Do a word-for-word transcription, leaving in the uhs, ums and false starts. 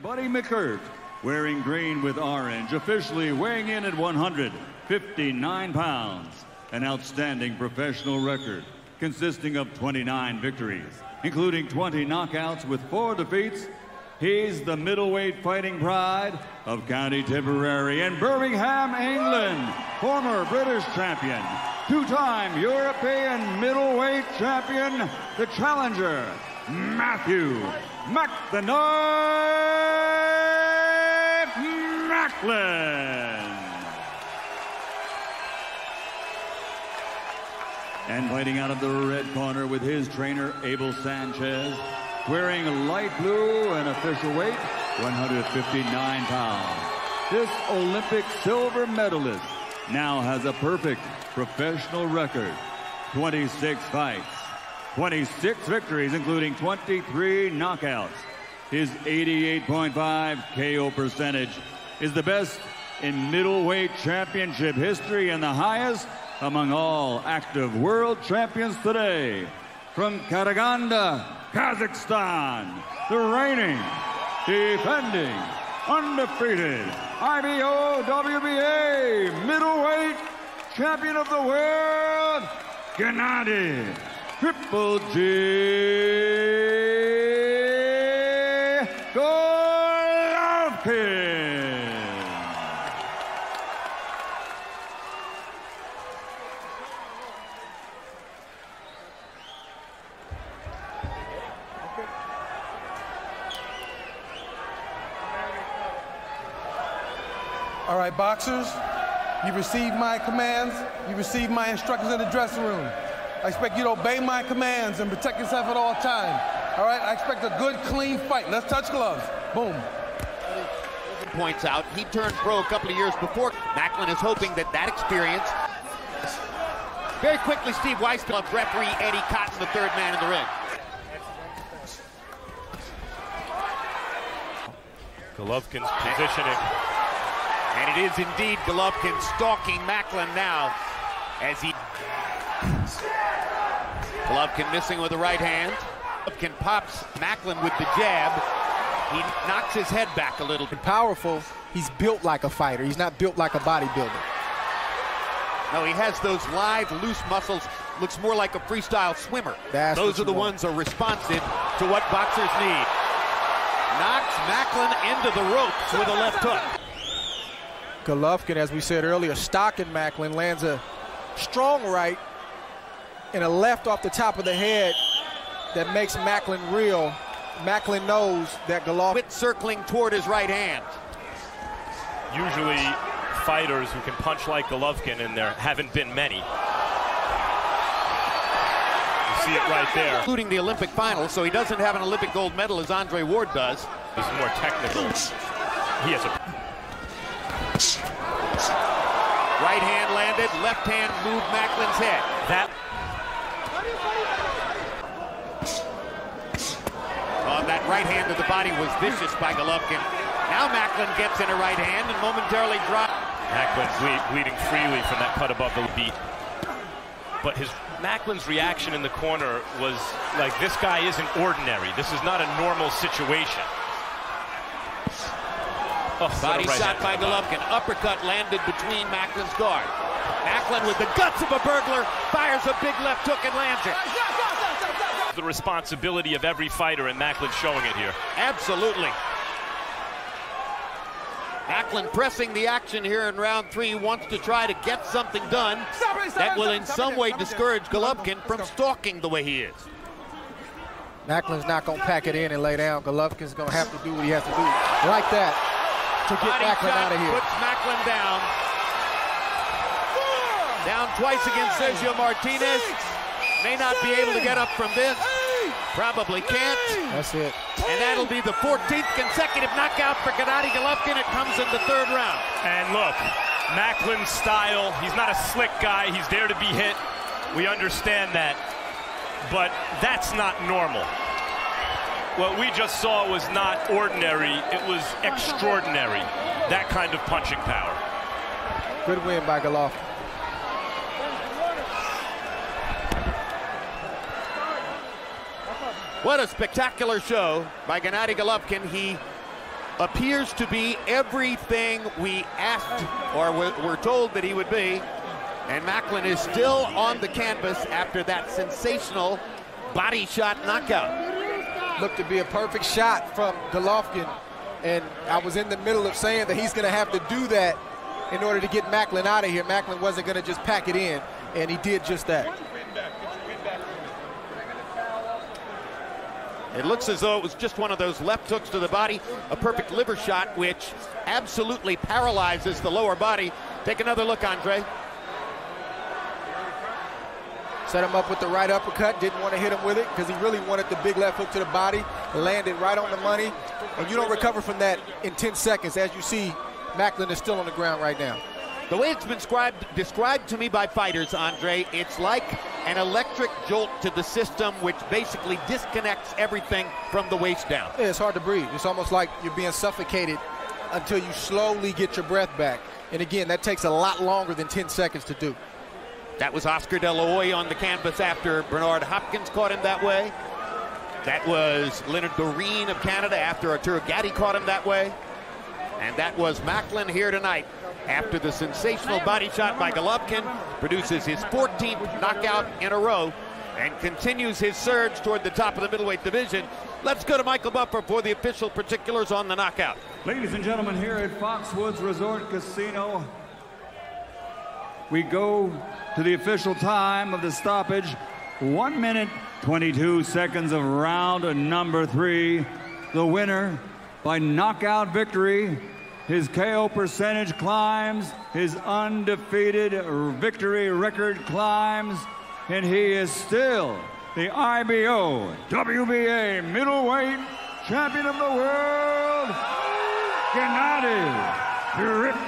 Buddy McIrt, wearing green with orange, officially weighing in at one hundred fifty-nine pounds. An outstanding professional record consisting of twenty-nine victories, including twenty knockouts with four defeats. He's the middleweight fighting pride of County Tipperary and Birmingham, England. Former British champion, two-time European middleweight champion, the challenger, Matthew Macklin. And fighting out of the red corner with his trainer, Abel Sanchez, wearing light blue and official weight, one hundred fifty-nine pounds. This Olympic silver medalist now has a perfect professional record, twenty-six fights, twenty-six victories, including twenty-three knockouts. His eighty-eight point five K O percentage is the best in middleweight championship history and the highest among all active world champions today. From Karaganda, Kazakhstan, the reigning, defending, undefeated I B O W B A middleweight champion of the world, Gennady Triple G Golovkin. All right, boxers, you received my commands, you received my instructions in the dressing room. I expect you to obey my commands and protect yourself at all times. All right, I expect a good, clean fight. Let's touch gloves. Boom. Points out, he turned pro a couple of years before. Macklin is hoping that that experience. Very quickly, Steve Weisfeld, referee Eddie Cotton, the third man in the ring. Golovkin's positioning. And it is indeed Golovkin stalking Macklin now as he... Golovkin missing with the right hand. Golovkin pops Macklin with the jab. He knocks his head back a little bit. Powerful. He's built like a fighter. He's not built like a bodybuilder. No, he has those live, loose muscles. Looks more like a freestyle swimmer. That's those are the want. ones that are responsive to what boxers need. Knocks Macklin into the ropes with a left hook. Golovkin, as we said earlier, stalking Macklin, lands a strong right and a left off the top of the head that makes Macklin reel. Macklin knows that Golovkin... Quit circling toward his right hand. Usually fighters who can punch like Golovkin, and there haven't been many. You see it right there. Including the Olympic finals, so he doesn't have an Olympic gold medal as Andre Ward does. He's more technical. He has a... Right hand landed, left hand moved Macklin's head. That... Oh, that right hand to the body was vicious by Golovkin. Now Macklin gets in a right hand and momentarily drops. Macklin's ble bleeding freely from that cut above the beat. But his Macklin's reaction in the corner was like, this guy isn't ordinary. This is not a normal situation. Oh, body right shot by Golovkin. Uppercut landed between Macklin's guard. Macklin with the guts of a burglar fires a big left hook and lands it. The responsibility of every fighter, and Macklin showing it here. Absolutely. Macklin pressing the action here in round three, wants to try to get something done that will in some way discourage Golovkin from stalking the way he is. Macklin's not going to pack it in and lay down. Golovkin's going to have to do what he has to do. Like that. To get Macklin out of here. Puts Macklin down. Four, down twice five, against Sergio Martinez. Six, May not seven, be able to get up from this. Eight, Probably nine, can't. That's it. And that'll be the fourteenth consecutive knockout for Gennady Golovkin. It comes in the third round. And look, Macklin's style. He's not a slick guy. He's there to be hit. We understand that. But that's not normal. What we just saw was not ordinary, it was extraordinary. That kind of punching power. Good win by Golovkin. What a spectacular show by Gennady Golovkin. He appears to be everything we asked or were told that he would be. And Macklin is still on the canvas after that sensational body shot knockout. Looked to be a perfect shot from Golovkin. And I was in the middle of saying that he's going to have to do that in order to get Macklin out of here. Macklin wasn't going to just pack it in, and he did just that. It looks as though it was just one of those left hooks to the body, a perfect liver shot, which absolutely paralyzes the lower body. Take another look, Andre. Set him up with the right uppercut, didn't want to hit him with it because he really wanted the big left hook to the body, landed right on the money, and you don't recover from that in ten seconds. As you see, Macklin is still on the ground right now. The way it's been described, described to me by fighters, Andre, it's like an electric jolt to the system, which basically disconnects everything from the waist down. Yeah, it's hard to breathe. It's almost like you're being suffocated until you slowly get your breath back. And again, that takes a lot longer than ten seconds to do. That was Oscar De La Hoya on the canvas after Bernard Hopkins caught him that way. That was Leonard Boreen of Canada after Arturo Gatti caught him that way. And that was Macklin here tonight after the sensational body shot by Golovkin produces his fourteenth knockout in a row and continues his surge toward the top of the middleweight division. Let's go to Michael Buffer for the official particulars on the knockout. Ladies and gentlemen, here at Foxwoods Resort Casino, we go to the official time of the stoppage. one minute, twenty-two seconds of round number three. The winner by knockout victory. His K O percentage climbs, his undefeated victory record climbs, and he is still the I B O, W B A middleweight champion of the world, Gennady.